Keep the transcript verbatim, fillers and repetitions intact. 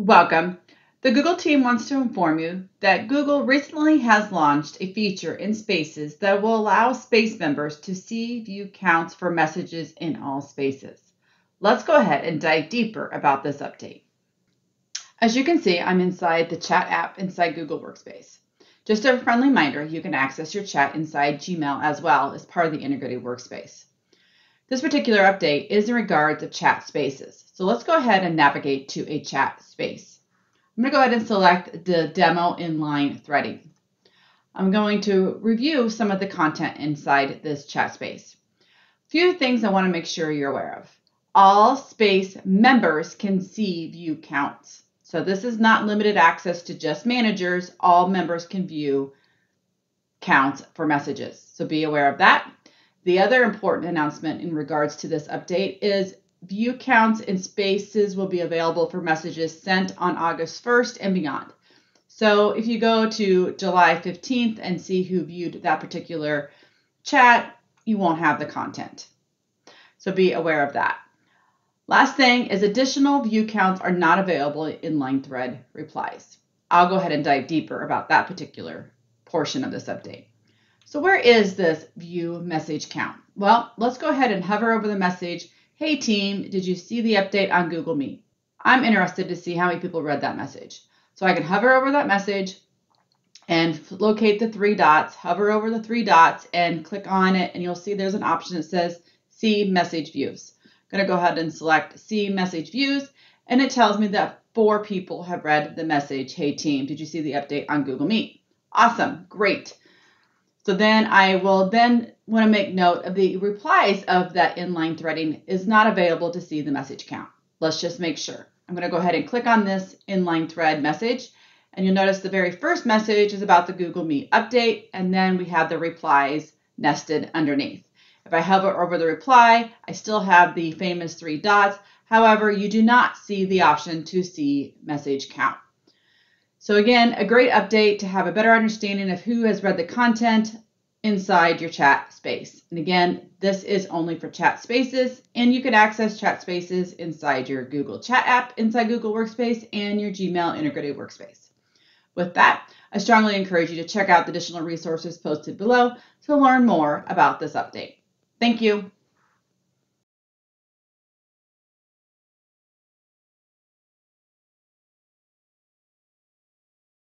Welcome. The Google team wants to inform you that Google recently has launched a feature in Spaces that will allow Space members to see view counts for messages in all Spaces. Let's go ahead and dive deeper about this update. As you can see, I'm inside the Chat app inside Google Workspace. Just a friendly reminder, you can access your chat inside Gmail as well as part of the integrated workspace. This particular update is in regards of chat spaces. So let's go ahead and navigate to a chat space. I'm going to go ahead and select the demo inline threading. I'm going to review some of the content inside this chat space. A few things I want to make sure you're aware of. All space members can see view counts. So this is not limited access to just managers. All members can view counts for messages. So be aware of that. The other important announcement in regards to this update is view counts in Spaces will be available for messages sent on August first and beyond. So if you go to July fifteenth and see who viewed that particular chat, you won't have the content. So be aware of that. Last thing is additional view counts are not available in line thread replies. I'll go ahead and dive deeper about that particular portion of this update. So where is this view message count? Well, let's go ahead and hover over the message. Hey team, did you see the update on Google Meet? I'm interested to see how many people read that message. So I can hover over that message and locate the three dots, hover over the three dots and click on it. And you'll see there's an option that says see message views. I'm gonna go ahead and select see message views. And it tells me that four people have read the message. Hey team, did you see the update on Google Meet? Awesome, great. So then I will then want to make note of the replies of that inline threading is not available to see the message count. Let's just make sure. I'm going to go ahead and click on this inline thread message. And you'll notice the very first message is about the Google Meet update. And then we have the replies nested underneath. If I hover over the reply, I still have the famous three dots. However, you do not see the option to see message count. So again, a great update to have a better understanding of who has read the content inside your chat space. And again, this is only for chat spaces, and you can access chat spaces inside your Google Chat app, inside Google Workspace, and your Gmail integrated workspace. With that, I strongly encourage you to check out the additional resources posted below to learn more about this update. Thank you.